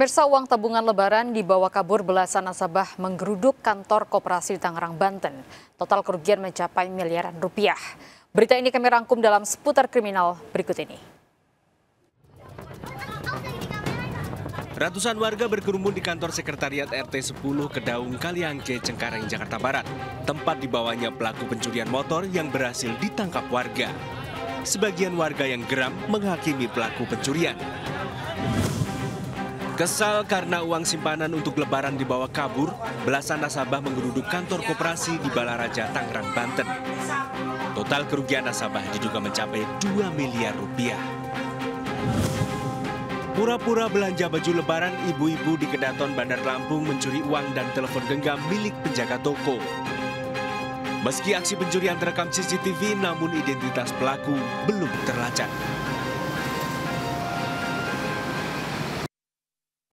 Pemirsa, uang tabungan lebaran dibawa kabur belasan nasabah menggeruduk kantor koperasi di Tangerang, Banten. Total kerugian mencapai miliaran rupiah. Berita ini kami rangkum dalam Seputar Kriminal berikut ini. Ratusan warga berkerumun di kantor Sekretariat RT 10 Kedaung Kaliangke, Cengkareng, Jakarta Barat. Tempat dibawanya pelaku pencurian motor yang berhasil ditangkap warga. Sebagian warga yang geram menghakimi pelaku pencurian. Kesal karena uang simpanan untuk lebaran dibawa kabur, belasan nasabah menggeruduk kantor koperasi di Balaraja, Tangerang, Banten. Total kerugian nasabah diduga mencapai 2 miliar rupiah. Pura-pura belanja baju lebaran, ibu-ibu di Kedaton, Bandar Lampung mencuri uang dan telepon genggam milik penjaga toko. Meski aksi pencurian terekam CCTV, namun identitas pelaku belum terlacak.